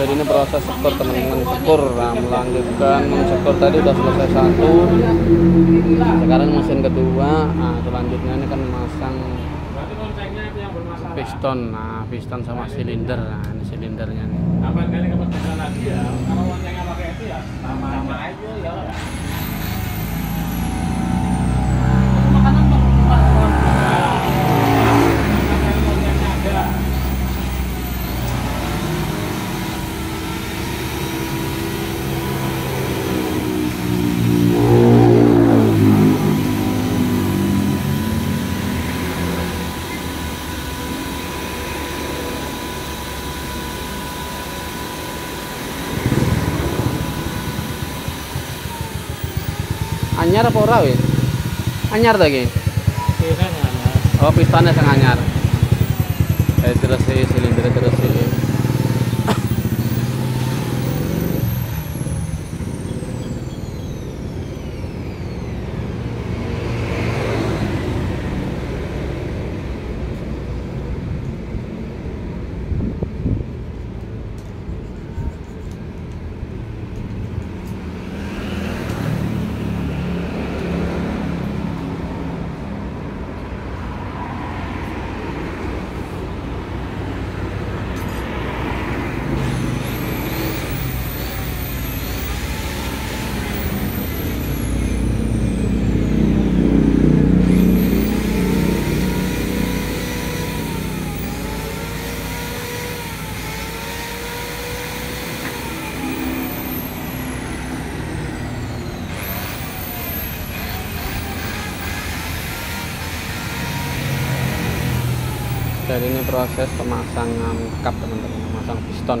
Jadi ini proses syukur teman-teman, syukur. Nah, melanjutkan syukur tadi udah selesai satu, sekarang mesin kedua. Nah, selanjutnya ini kan memasang piston. Nah, piston sama silinder. Nah, ini silindernya nih. Anyar apa ora wis? Anyar ta iki? Oh, pistone sing anyar. Terus silinder terus iki. Jadi ini proses pemasangan kap teman-teman, memasang piston.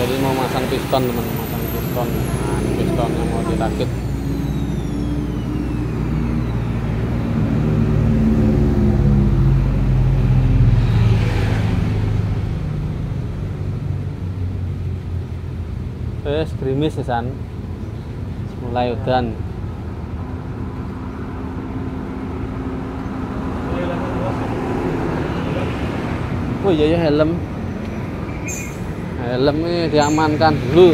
Dan mau masang piston teman-teman, masang piston. Nah, pistonnya mau dirakit. Wes grimis sisan. Mulai udan. Oh iya ya, helm. Helmnya diamankan dulu.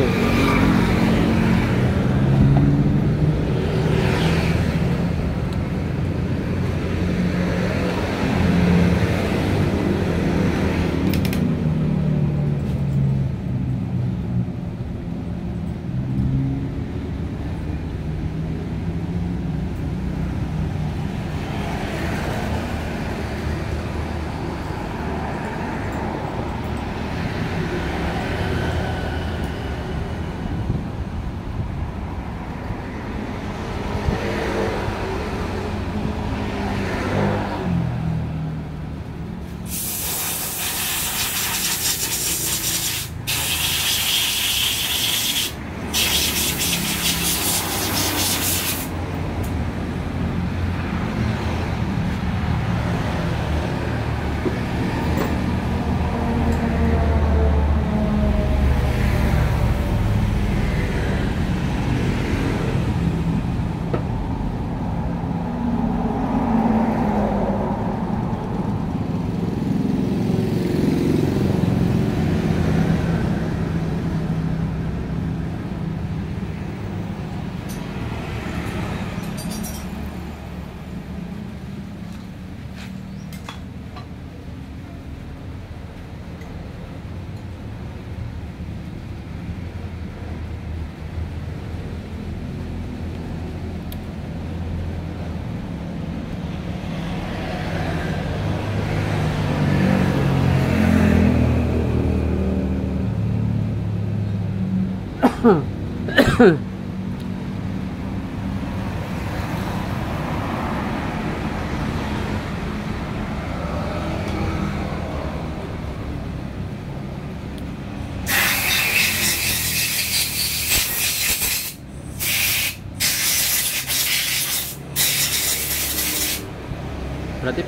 Berarti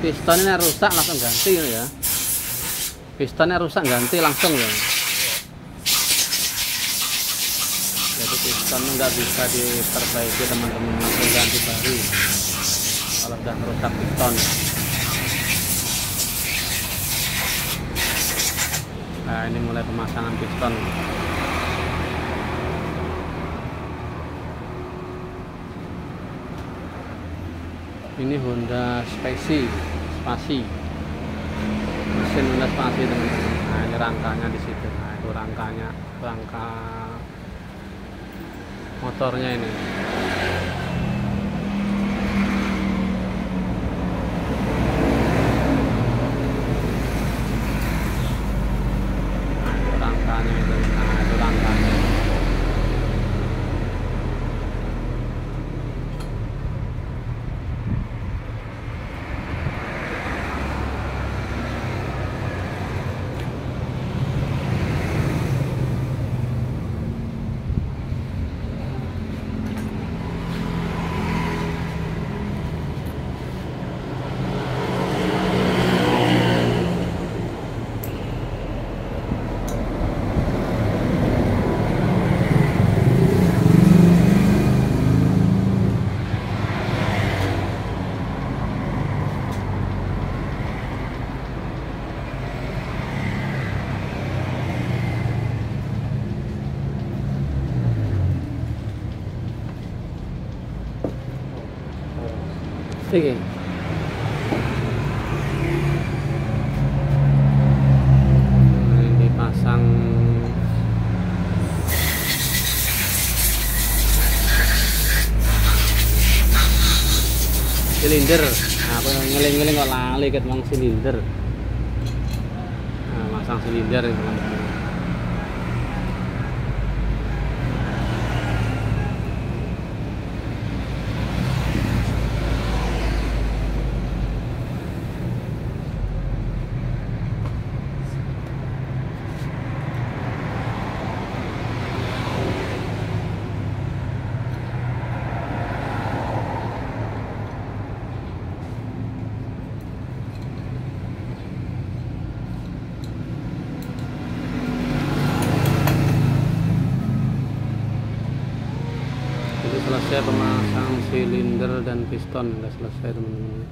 pistonnya rusak langsung ganti ya. Pistonnya rusak ganti langsung ya. Jadi pistonnya nggak bisa diperbaiki teman-teman, langsung ganti baru kalau udah rusak piston. Nah ini mulai pemasangan piston. Ini Honda spasi mesin Honda spasi teman-teman. Nah ini rangkanya di situ. Nah itu rangkanya, rangka motornya ini. Oke. Ini dipasang silinder. Nah, aku ngeling-ngeling kok lali ket mang silinder. Nah, masang silinder ini teman-teman. Selesai pemasang silinder dan piston, udah selesai teman-teman.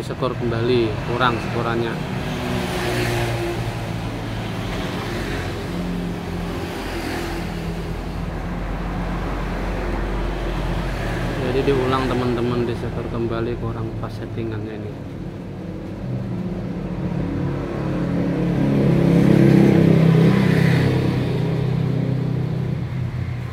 disetor kembali, kurang setorannya. Jadi diulang teman-teman, disetor kembali, kurang pas settingannya ini.